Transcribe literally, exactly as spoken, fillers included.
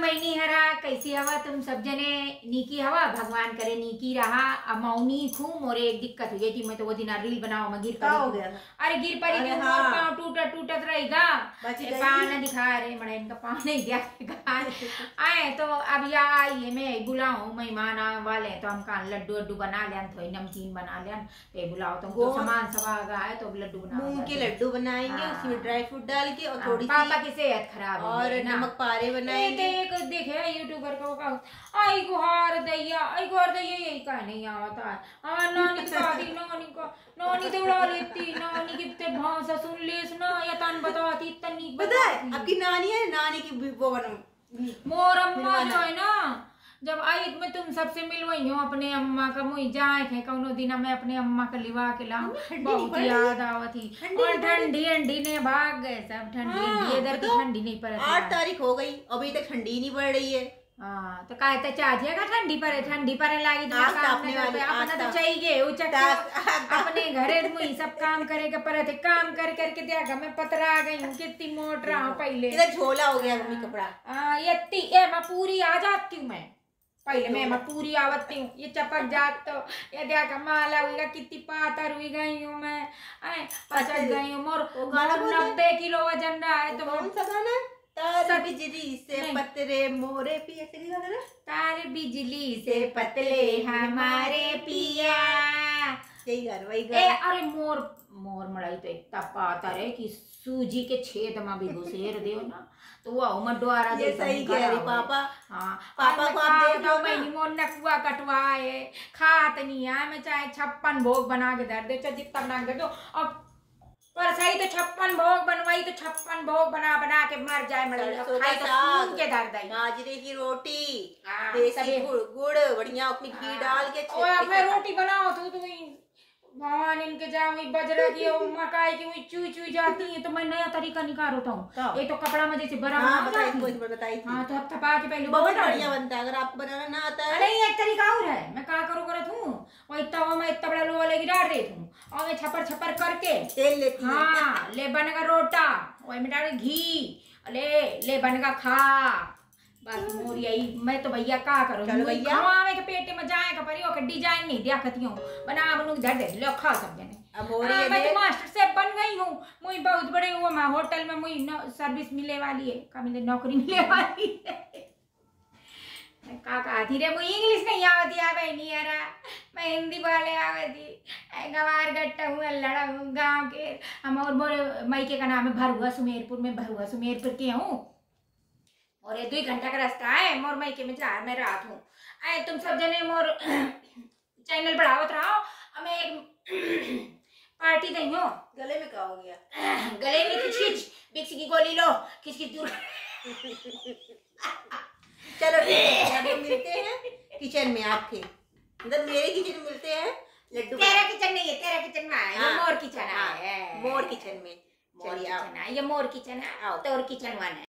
महीनी हरा कैसी हवा तुम सब जने नीकी हवा भगवान करे नीकी रहा। अब मौनी खू मोरे एक दिक्कत हुई थी, मैं तो वो दिन रील बनाओ मैं गिर पड़ी, हो गया अरे गिर पड़ी थी, हाँ। पाँव टूटा टूटत रहेगा, पाँव न दिखा रहे मड़ा इनका पाँव नहीं दिया आए तो अब या आइए मैं बुलाऊ मेहमान वाले तो हम कहा लड्डू लड्डू बना लिया, थोड़ी नमकीन बना लिया तो बुलाओ तुमको सामान सब आगा है तो लड्डू बना के लड्डू बनाएंगे उसमें ड्राई फ्रूट डाल के और थोड़ी पापा की सेहत खराब और नमक पारे बनाएंगे। देखे यूट्यूबर को आई गुहार दैया आई गुहार दैया यही का नहीं आता है आ नानी दादी नानी को नानी दौड़ा लेती नानी की ते भाषा सुन ले सुना या तन बताती तनी पता है आपकी नानी है नानी की वो मोर अम्मा जो है ना जब आई मैं तुम सबसे मिलवाई हूँ अपने अम्मा का मुई जाए थे कौनो दिन मैं अपने अम्मा का लिवा के लाऊं बहुत याद आवत थी और ठंडी ठंडी ने भाग गए सब ठंडी इधर की ठंडी नहीं पड़ रही। आठ तारीख हो गई अभी तक ठंडी नहीं पड़ रही है। हाँ तो कहते चाहिए का ठंडी पड़े ठंडी पड़े लागी तो अपने अपना तो चाहिए वो अपने घरे मुई सब काम करे के पड़े थे काम कर करके दिया मैं पतरा गई हूँ कितनी मोट रहा हूँ पहले झोला हो गया मम्मी कपड़ा हाँ यती ए मैं पूरी आ जाती हूँ मैं पहले मैं मैं पूरी आवती हूँ ये चपक जात तो ये देखा माला हुई कितनी पातर हुई गई हूँ मैं आए पचक गई हूँ मोर नब्बे किलो वजन रहा है तो कौन सा गाना तार बिजली से पतले मोरे पिया से गाना तार बिजली से पतले हमारे पिया यही गाना वही गाना अरे मोर मोर मड़ाई तो इतना पातर है कि सूजी के छेद में भी घुसेर देव ना तो वो उमर द्वारा ये सही कह रही पापा हाँ पापा को आप देखो मैं निमोन नकुआ कटवाए खात नहीं आए मैं चाहे छप्पन भोग बना के धर दे चाहे जितना बना के दो अब पर सही तो छप्पन भोग बनवाई तो छप्पन भोग बना बना के मर जाए मड़ाई तो खाई तो खून के दर्द है बाजरे की रोटी देसी गुड़ बढ़िया अपनी घी डाल के और मैं रोटी बनाओ तू तू भगवान इनके जाऊँ बजरा की और मकाई की हुई चुई चुई जाती है तो मैं नया तरीका निकाल होता हूँ ये तो कपड़ा में जैसे बड़ा हाँ, हाँ तो थपा के पहले बहुत बढ़िया बनता है अगर आपको बनाना ना आता है। नहीं एक तरीका और है मैं क्या करूँ करत हूँ और इतना मैं इतना बड़ा लोहा लेके डाल देती हूँ और मैं छपर छपर करके तेल लेती हूँ हाँ ले बनेगा रोटा और मैं डाल घी ले ले बनेगा खा बस मोर यही मैं तो भैया का करो भैया हमारे के पेट में जाएगा पर यो के डिजाइन नहीं दिया खती हूं बना बनू धर दे लो खा सब जने अब और ये मैं मास्टर शेफ बन गई हूं मुई बहुत बड़े हुआ मैं होटल में मुई सर्विस मिले वाली है का मिले नौकरी मिले वाली है का का धीरे मुई इंग्लिश नहीं आवत या भाई नहीं यार मैं हिंदी बोले आवत ही गवार गट्टा हुआ लड़ा हूं गांव के हम और बोले मई के का नाम है भरुआ सुमेरपुर में भरुआ सुमेरपुर के हूं और ये दो घंटा का रास्ता है मोर मई के में चार मैं रात हूँ आए तुम सब जने मोर चैनल बढ़ावत रहो हमें एक पार्टी दे हो गले में क्या हो गया गले में खिच बिक्स की गोली लो किसकी दूर चलो मिलते हैं किचन में आपके मतलब मेरे किचन में मिलते हैं लड्डू तेरा किचन नहीं है तेरा किचन में आए मोर किचन आए मोर किचन में मोर किचन आए ये मोर किचन है आओ तो और किचन वन है।